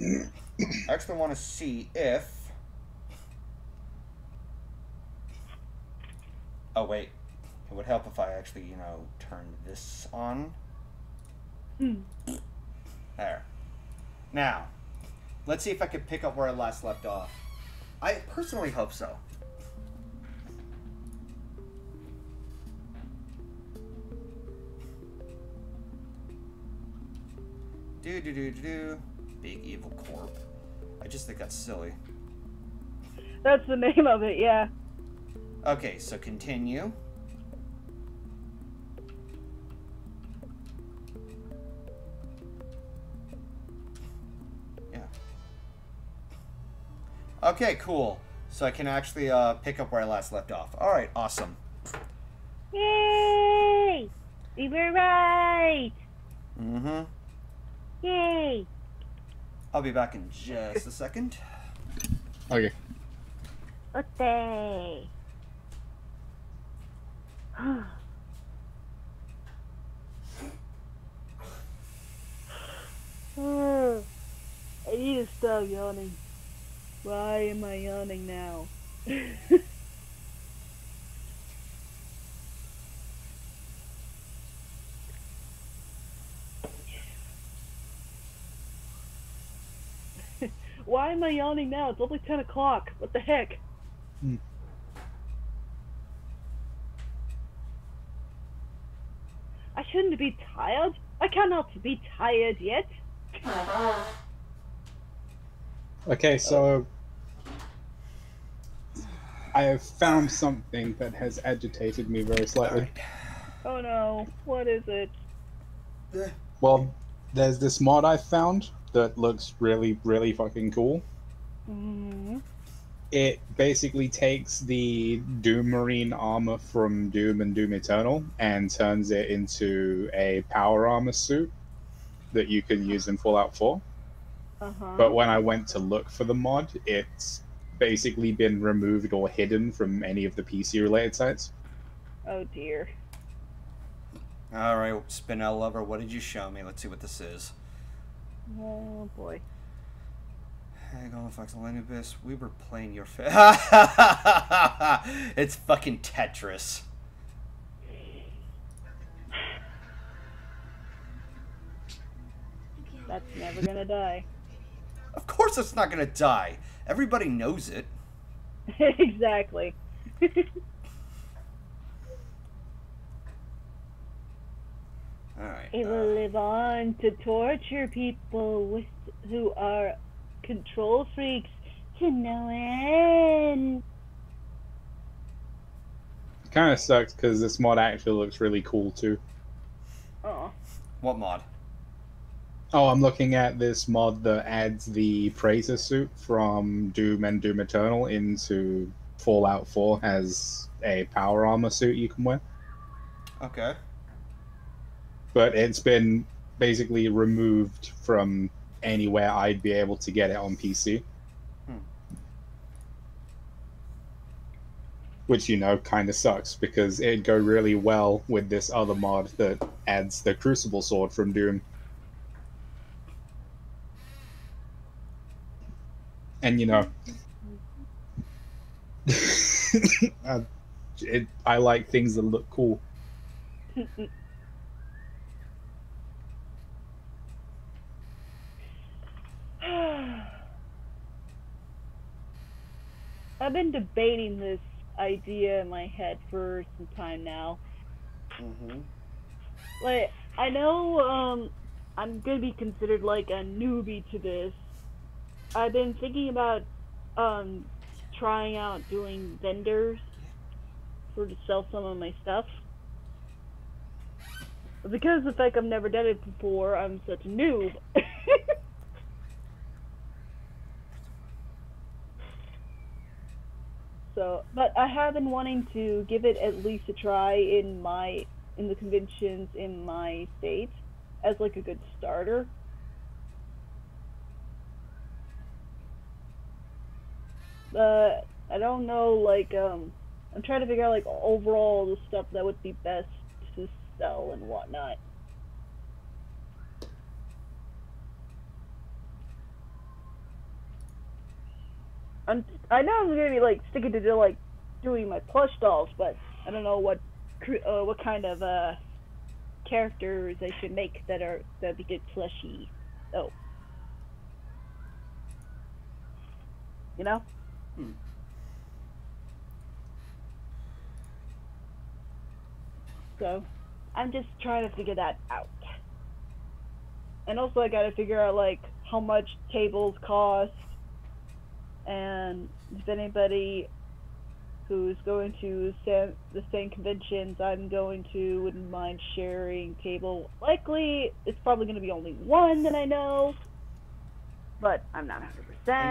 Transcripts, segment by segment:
I actually want to see if... Oh, wait. It would help if I actually, you know, turned this on. There. Now, let's see if I can pick up where I last left off. I personally hope so. Do-do-do-do-do. Big Evil Corp. I just think that's silly. That's the name of it, yeah. Okay, so continue. Yeah. Okay, cool. So I can actually pick up where I last left off. Alright, awesome. Yay! We were right! Mm-hmm. Yay! I'll be back in just a second. Okay. Okay. I need to stop yawning. Why am I yawning now? Why am I yawning now? It's only 10 o'clock. What the heck? Mm. I shouldn't be tired. I cannot be tired yet. Okay, so... I have found something that has agitated me very slightly. Oh no, what is it? Well, there's this mod I found that looks really, really fucking cool. Mm-hmm. It basically takes the Doom Marine armor from Doom and Doom Eternal and turns it into a power armor suit that you can use in Fallout 4. Uh-huh. But when I went to look for the mod, it's basically been removed or hidden from any of the PC-related sites. Oh, dear. All right, Spinel Lover, what did you show me? Let's see what this is. Oh, boy. Hang on, Fox and Lenubis. We were playing your It's fucking Tetris. That's never gonna die. Of course it's not gonna die. Everybody knows it. Exactly. Alright. It will live on to torture people with who are control freaks to no end. It kind of sucks because this mod actually looks really cool too. Oh. What mod? Oh, I'm looking at this mod that adds the Praetor suit from Doom and Doom Eternal into Fallout 4 as a power armor suit you can wear. Okay. But it's been basically removed from anywhere I'd be able to get it on PC. Hmm. Which, you know, kind of sucks, because it'd go really well with this other mod that adds the Crucible Sword from Doom. And, you know... I like things that look cool. I've been debating this idea in my head for some time now. Mm-hmm. Like, I know I'm gonna be considered like a newbie to this. I've been thinking about trying out doing vendors to sell some of my stuff. Because of the fact I've never done it before, I'm such a noob. So, but I have been wanting to give it at least a try in the conventions in my state as like a good starter. I don't know, like I'm trying to figure out like overall the stuff that would be best to sell and whatnot. I know I'm gonna be like sticking to like doing my plush dolls, but I don't know what kind of characters I should make that'd be good plushy. Oh, you know. Hmm. So, I'm just trying to figure that out. And also, I gotta figure out like how much tables cost, and if anybody who's going to the same conventions I'm going to wouldn't mind sharing table. Likely, it's probably gonna be only one that I know, but I'm not 100%.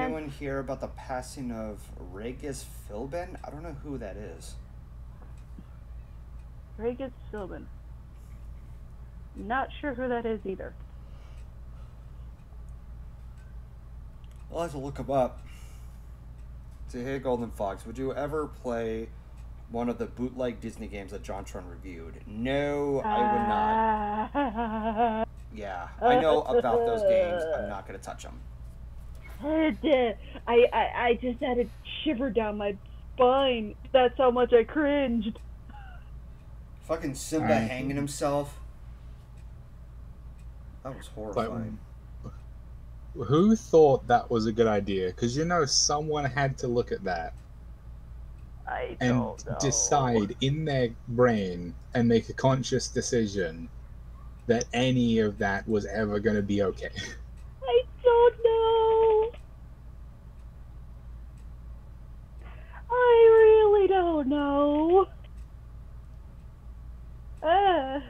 Anyone hear about the passing of Regis Philbin? I don't know who that is. Regis Philbin. Not sure who that is either. I'll have to look him up. So, hey, Golden Fox, would you ever play one of the bootleg Disney games that Jontron reviewed? No, I would not. Yeah, I know about those games. I'm not going to touch them. I just had a shiver down my spine. That's how much I cringed. Fucking Simba hanging himself. That was horrifying. But who thought that was a good idea? Because you know someone had to look at that. I don't know. And decide in their brain and make a conscious decision that any of that was ever going to be okay. I don't know. I really don't know. I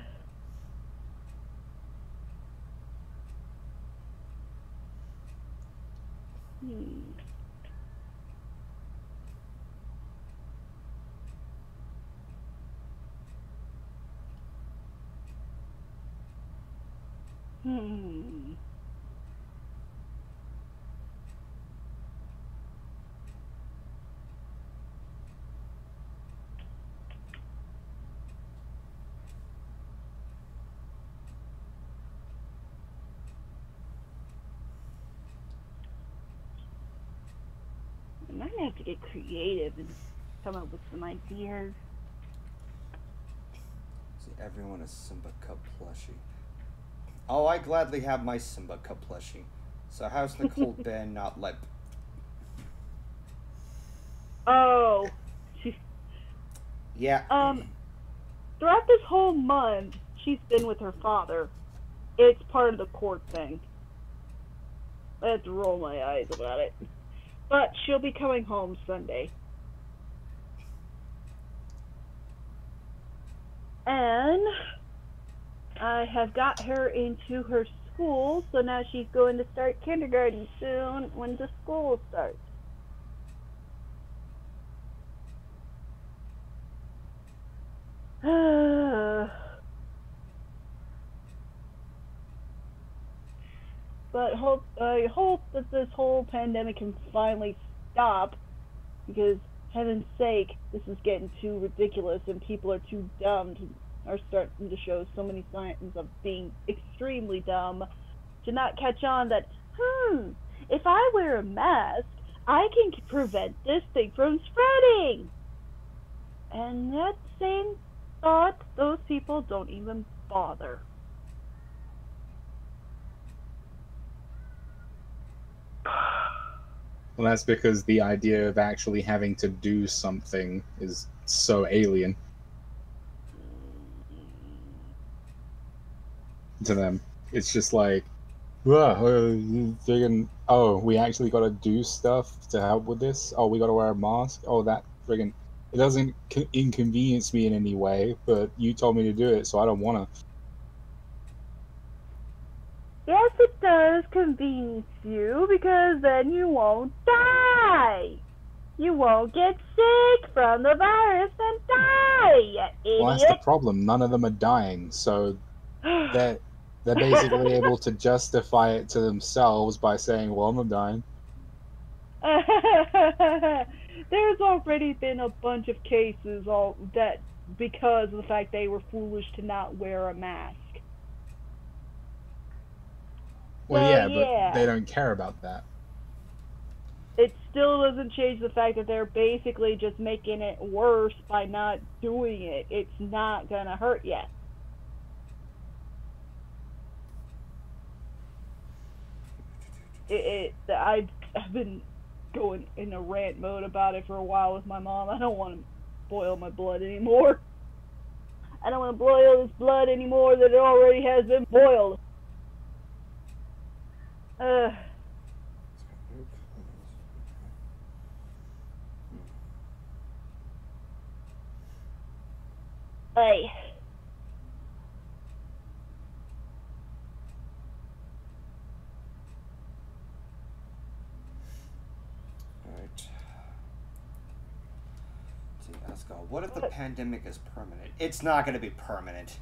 might have to get creative and come up with some ideas. See, everyone is Simba Cup plushie. Oh, I gladly have my Simba Cup plushie. So how's Nicole been? Not like. Oh. Yeah. Throughout this whole month, she's been with her father. It's part of the court thing. I have to roll my eyes about it. But she'll be coming home Sunday. And I have got her into her school, so now she's going to start kindergarten soon when the school starts. But I hope that this whole pandemic can finally stop, because, heaven's sake, this is getting too ridiculous and people are too dumb are starting to show so many signs of being extremely dumb to not catch on that, if I wear a mask, I can prevent this thing from spreading. And that same thought, those people don't even bother. Well, that's because the idea of actually having to do something is so alien to them. It's just like, oh, we actually got to do stuff to help with this? Oh, we got to wear a mask? Oh, that friggin', it doesn't inconvenience me in any way, but you told me to do it, so I don't want to. Yes, it does convenience you, because then you won't die! You won't get sick from the virus and die, you idiot! Well, that's the problem. None of them are dying, so they're basically able to justify it to themselves by saying, well, I'm not dying. There's already been a bunch of cases because of the fact they were foolish to not wear a mask. Well, yeah, but they don't care about that. it still doesn't change the fact that they're basically just making it worse by not doing it. It's not gonna hurt yet. I've been going in a rant mode about it for a while with my mom. I don't want to boil my blood anymore. I don't want to boil this blood anymore that it already has been boiled. Hey. What if the pandemic is permanent? It's not going to be permanent.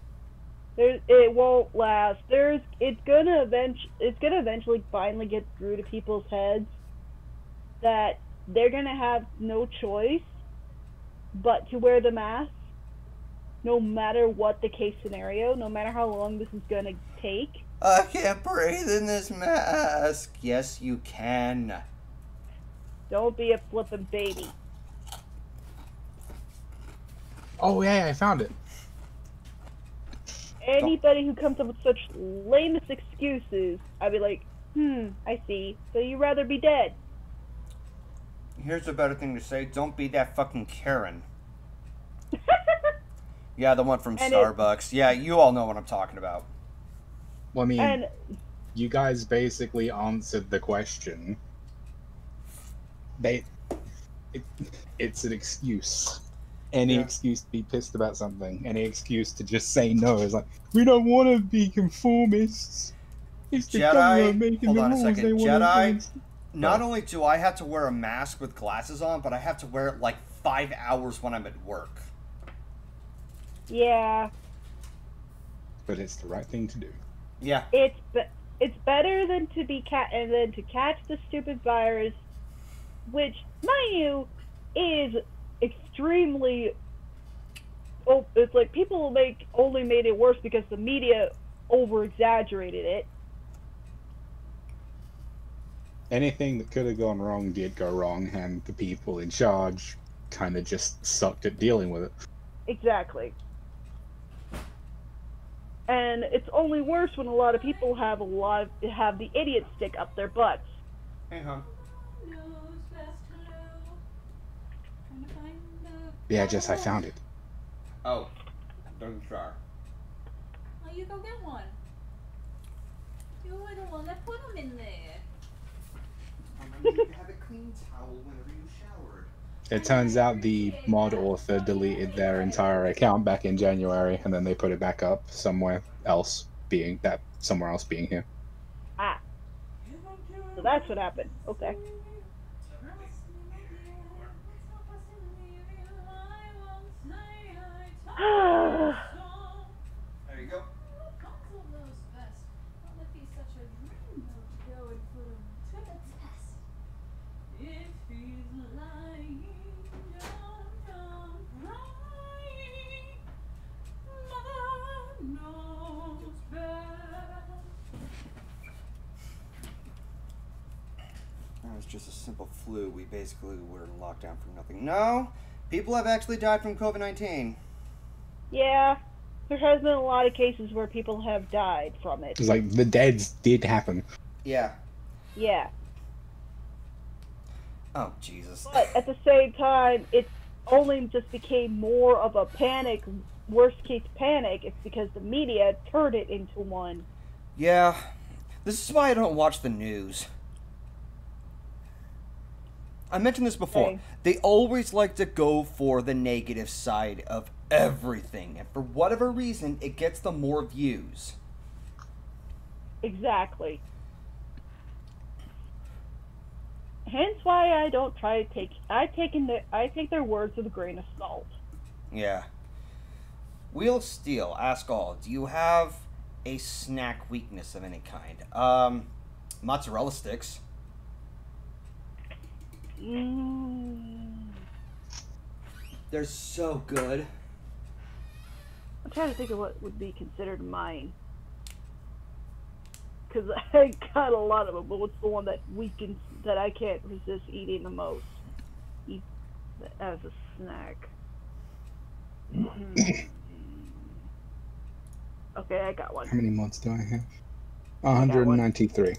It won't last. It's going to eventually finally get through to people's heads that they're going to have no choice but to wear the mask, no matter what the case scenario, no matter how long this is going to take. I can't breathe in this mask. Yes, you can. Don't be a flippin' baby. Oh, yeah, I found it. Anybody who comes up with such lamest excuses, I'd be like, I see. So you'd rather be dead. Here's a better thing to say. Don't be that fucking Karen. Yeah, the one from Starbucks. Yeah, you all know what I'm talking about. Well, I mean, you guys basically answered the question. It's an excuse. Any excuse to be pissed about something. Any excuse to just say no. It's like, we don't want to be conformists. It's the government making the rules. Hold on a second. Jedi, not only do I have to wear a mask with glasses on, but I have to wear it like 5 hours when I'm at work. Yeah. But it's the right thing to do. Yeah. It's better than to be than to catch the stupid virus, which, mind you, is extremely it's like people only made it worse because the media over exaggerated it. Anything that could have gone wrong did go wrong, and the people in charge kind of just sucked at dealing with it. Exactly. And it's only worse when a lot of people have have the idiot stick up their butts. Uh-huh. Yeah, Jess, I found it. Oh, don't jar. Well, you go get one. You were the one that put them in there. You have a clean towel whenever you showered. It turns out the mod author deleted their entire account back in January, and then they put it back up somewhere else, being here. Ah. So that's what happened. Okay. There you go. That was just a simple flu. We basically were locked down for nothing. No, people have actually died from COVID-19. Yeah, there has been a lot of cases where people have died from it. It's like, the deaths did happen. Yeah. Yeah. Oh, Jesus. But at the same time, it only just became more of a panic, worst-case panic. It's because the media turned it into one. Yeah. This is why I don't watch the news. I mentioned this before. Okay. They always like to go for the negative side of everything, and for whatever reason it gets them more views. Exactly. Hence why I don't try to I take their words with a grain of salt. Yeah. Wheel of Steel, ask all, do you have a snack weakness of any kind? Mozzarella sticks. They're so good. I'm trying to think of what would be considered mine. because I got a lot of them, but what's the one that weakens, that I can't resist eating the most? Eat as a snack. Okay, I got one. How many months do I have? 193.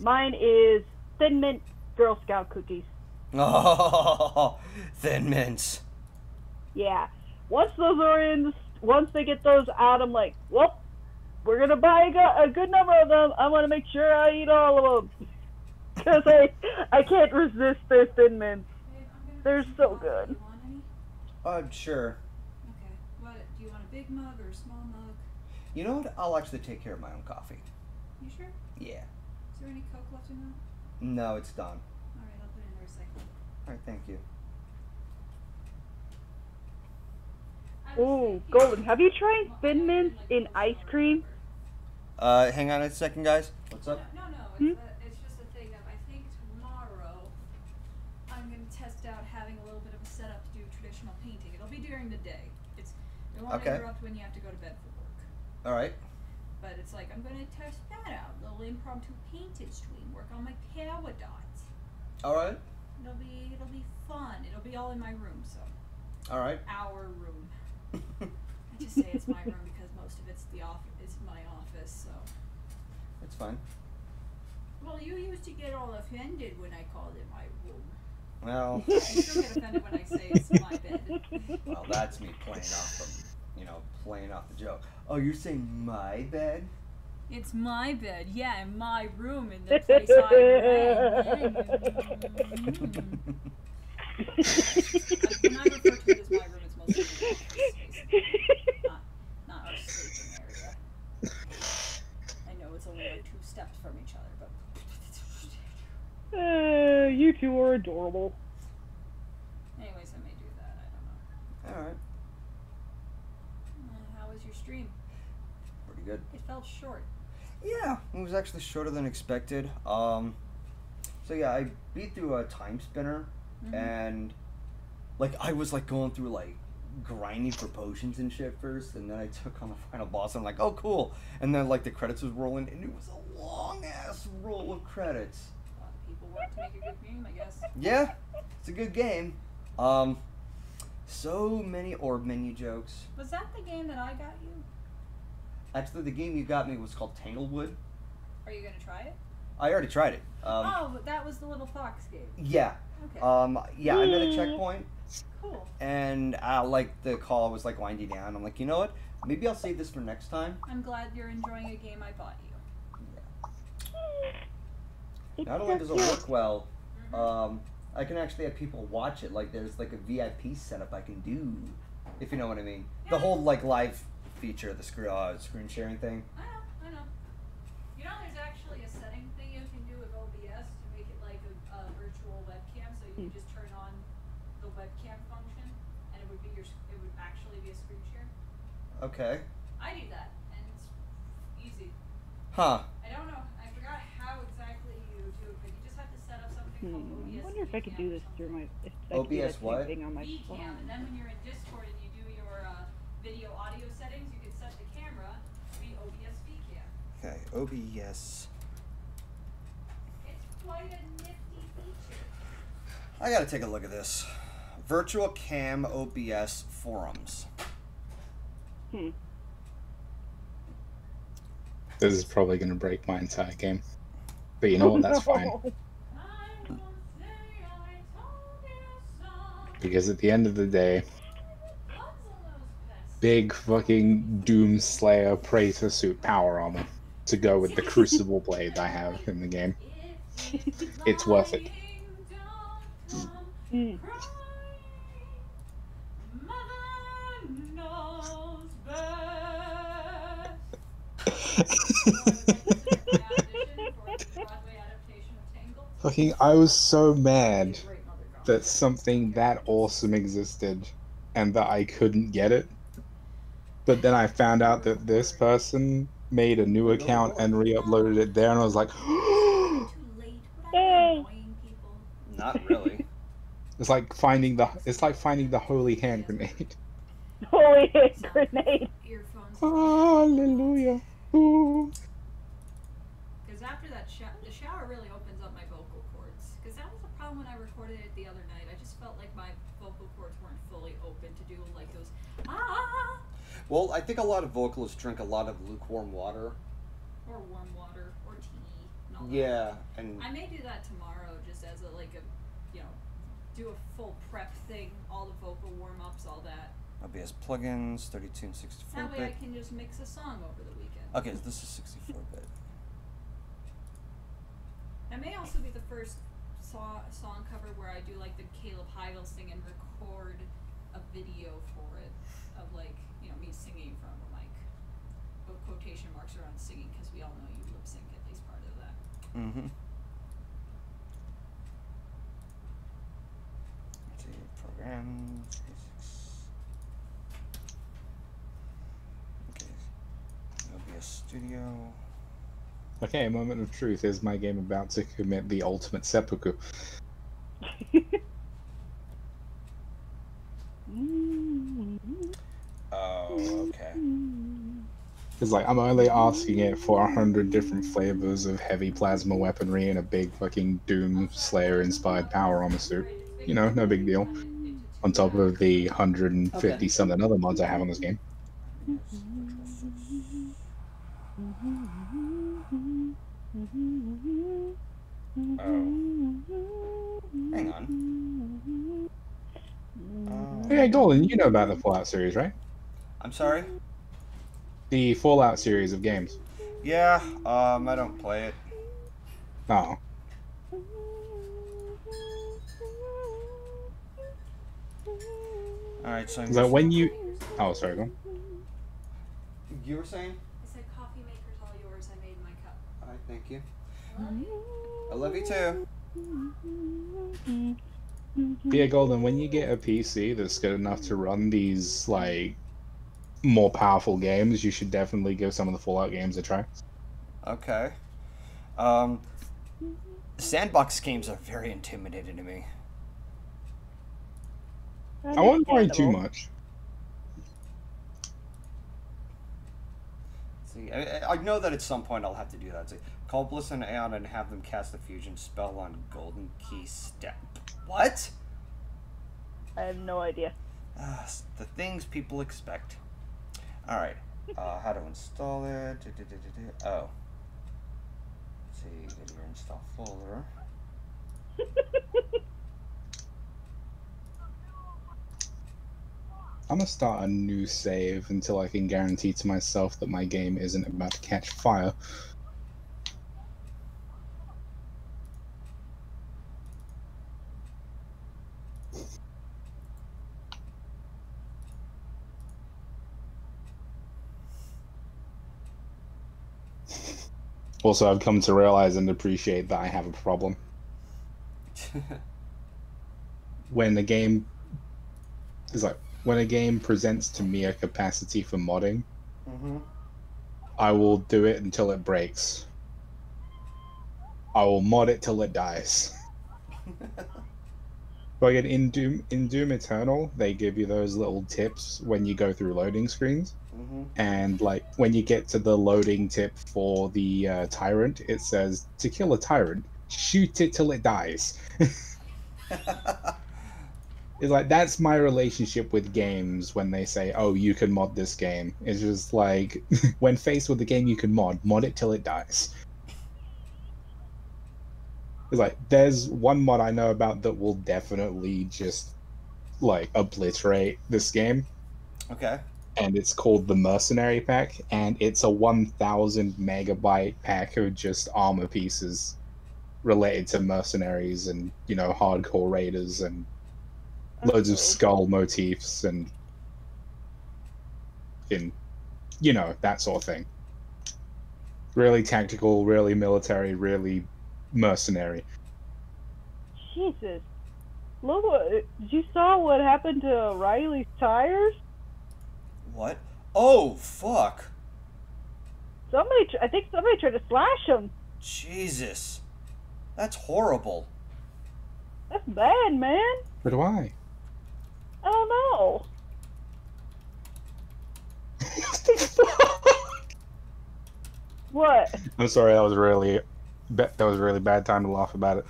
Mine is Thin Mint Girl Scout cookies. Oh, Thin Mints. Yeah. Once those are in, once they get those out, I'm like, well, we're going to buy a good number of them. I want to make sure I eat all of them. Because I can't resist their Thin Mints. They're so good. Sure. Okay. What, do you want a big mug or a small mug? You know what? I'll actually take care of my own coffee. You sure? Yeah. Is there any Coke left in that? No, it's done. All right, I'll put it in recycling. All right, thank you. Ooh, Golden, have you tried Thin Mints in ice cream? Hang on a second, guys. What's up? No, it's just a thing that I think tomorrow I'm going to test out having a little bit of a setup to do traditional painting. It'll be during the day. It won't interrupt when you have to go to bed for work. All right. But it's like, I'm going to test that out. A little impromptu painted stream, work on my power dots. All right. It'll be fun. It'll be all in my room, so. All right. Our room. I just say it's my room because most of it's the office. It's my office, so. That's fine. Well, you used to get all offended when I called it my room. Well. I still get offended when I say it's my bed. Well, that's me playing off the joke. Oh, you're saying my bed? It's my bed, yeah, in my room, in the place I ran. Like, when I refer to it as my room, it's mostly my space. Not our sleeping area. I know it's only like 2 steps from each other, but... you two are adorable. Anyways, I may do that, I don't know. Alright. How was your stream? Pretty good. It felt short. Yeah, it was actually shorter than expected. So yeah, I beat through a time spinner. And like I was like going through like grinding for potions and shit first, and then I took on the final boss and I'm like, oh cool, and then like the credits was rolling and it was a long ass roll of credits. A lot of people work to make a good game, I guess. Yeah, it's a good game. So many orb menu jokes. Was that the game that I got you? Actually, the game you got me was called Tangledwood. Are you gonna try it? I already tried it. Oh, that was the little fox game. Yeah. Okay. Yeah, I'm at a checkpoint. Cool. And like the call was like winding down. I'm like, you know what? Maybe I'll save this for next time. I'm glad you're enjoying a game I bought you. Yeah. Not only does it work well, I can actually have people watch it. Like there's like a VIP setup I can do, if you know what I mean. Yeah. The whole like live feature, the screen sharing thing. I know. You know, there's actually a setting thing you can do with OBS to make it like a virtual webcam, so you can just turn on the webcam function, and it would actually be a screen share. Okay. I do that, and it's easy. Huh. I don't know. I forgot how exactly you do it, but you just have to set up something called OBS. I wonder if I could do this through my OBS thing on my VCam, and then when you're in Discord and you do your video audio settings, you can set the camera to be OBS VCam. Okay, OBS. It's quite a nifty feature. I gotta take a look at this. Virtual Cam OBS Forums. This is probably gonna break my entire game. But you know what, that's fine. Because at the end of the day, big fucking Doom Slayer Praetor suit power armor to go with the Crucible blade I have in the game. It's worth it. Fucking, I was so mad that something that awesome existed and that I couldn't get it. But then I found out that this person made a new account and re-uploaded it there, and I was like, hey. Not really. It's like finding the holy hand grenade. Holy hand grenade. Hallelujah. Ooh. recorded it the other night, I just felt like my vocal cords weren't fully open to do like those ah. Well, I think a lot of vocalists drink a lot of lukewarm water. Or warm water, or tea, and all that. Yeah, and I may do that tomorrow, just as a, like a, you know, do a full prep thing, all the vocal warm ups, all that. OBS plugins, 32 and 64 bit. That way I can just mix a song over the weekend. Okay, so this is 64 bit. That may also be the first song cover where I do like the Caleb Heidel thing and record a video for it of like, you know, me singing from a mic. Put quotation marks around singing because we all know you lip sync at least part of that. Mm-hmm. Program. Okay. OBS Studio. Okay, a moment of truth. Is my game about to commit the ultimate seppuku? Oh, okay. It's like, I'm only asking it for 100 different flavors of heavy plasma weaponry and a big fucking Doom Slayer inspired power armor suit. You know, no big deal. On top of the 150 okay. something other mods I have on this game. Oh. Hang on. Hey, Dolan, you know about the Fallout series, right? I'm sorry? The Fallout series of games. Yeah, I don't play it. Oh. Alright, so I'm just... when you... Oh, sorry, go on. You were saying? I said, coffee maker's all yours, I made my cup. Alright, thank you. I love you too. Yeah, Golden, when you get a PC that's good enough to run these, like, more powerful games, you should definitely give some of the Fallout games a try. Okay. Sandbox games are very intimidating to me. I won't worry too much. See, I know that at some point I'll have to do that. See, call Bliss and Aeon and have them cast the fusion spell on Golden Key Step. What? I have no idea. The things people expect. Alright. How to install it. Oh. Let's see, video install folder. I'm gonna start a new save until I can guarantee to myself that my game isn't about to catch fire. Also, I've come to realize and appreciate that I have a problem. When a game presents to me a capacity for modding, I will do it until it breaks. I will mod it till it dies. Like in Doom Eternal, they give you those little tips when you go through loading screens. And like when you get to the loading tip for the tyrant, it says to kill a tyrant, shoot it till it dies. It's like, that's my relationship with games when they say, oh, you can mod this game. It's just like, when faced with the game you can mod it till it dies. It's like, there's one mod I know about that will definitely just, like, obliterate this game. Okay. And it's called the Mercenary Pack, and it's a 1,000 megabyte pack of just armor pieces related to mercenaries and, you know, hardcore raiders and loads of skull motifs and, you know, that sort of thing. Really tactical, really military, really mercenary. Jesus. Lovo, you saw what happened to Riley's tires? What? Oh, fuck. I think somebody tried to slash him. Jesus. That's horrible. That's bad, man. But why? I don't know. What the fuck? What? I'm sorry. That was really bad time to laugh about it.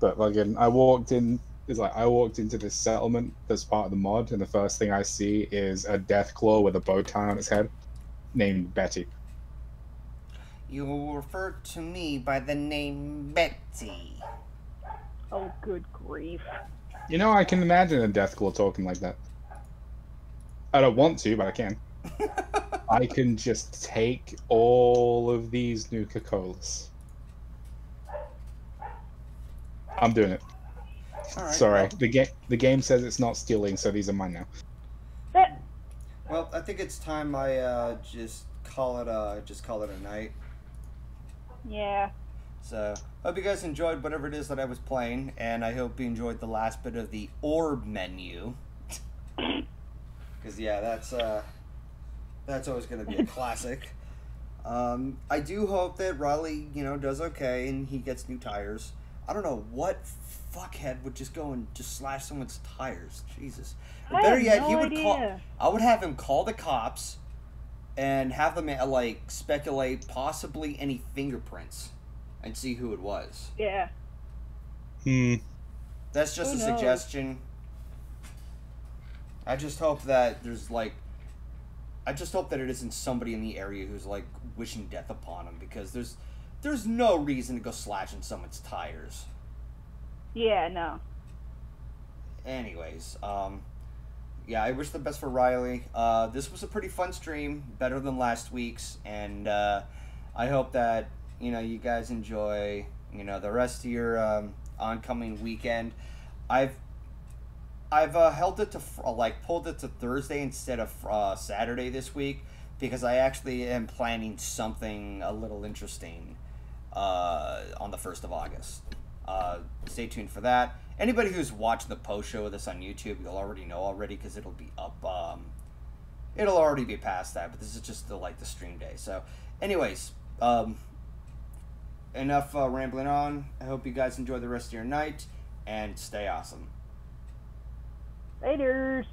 But again, I walked in. It's like I walked into this settlement that's part of the mod, and the first thing I see is a Deathclaw with a bow tie on its head, named Betty. You will refer to me by the name Betty. Oh, good grief. You know, I can imagine a Deathclaw talking like that. I don't want to, but I can. I can just take all of these Nuka Colas. I'm doing it. Right, sorry, well, the game says it's not stealing, so these are mine now. Well, I think it's time I just call it a night. Yeah. So, hope you guys enjoyed whatever it is that I was playing, and I hope you enjoyed the last bit of the orb menu. Because yeah, that's always going to be a classic. I do hope that Riley, you know, does okay and he gets new tires. I don't know what fuckhead would just go and just slash someone's tires. Jesus. But better yet, no I would have him call the cops and have them, like, speculate possibly any fingerprints and see who it was. Yeah. Hmm. That's just a suggestion. I just hope that there's, like... I just hope that it isn't somebody in the area who's, like, wishing death upon him, because there's no reason to go slashing someone's tires. Yeah, no. Anyways, yeah, I wish the best for Riley. This was a pretty fun stream, better than last week's, and I hope that, you know, you guys enjoy, you know, the rest of your oncoming weekend. I've held it to, like, pulled it to Thursday instead of Saturday this week, because I actually am planning something a little interesting on the 1st of August. Stay tuned for that. Anybody who's watching the post show with us on YouTube, you'll already know because it'll be up. It'll already be past that, but this is just the, like, the stream day. So, anyways, enough rambling on. I hope you guys enjoy the rest of your night, and stay awesome. Laters.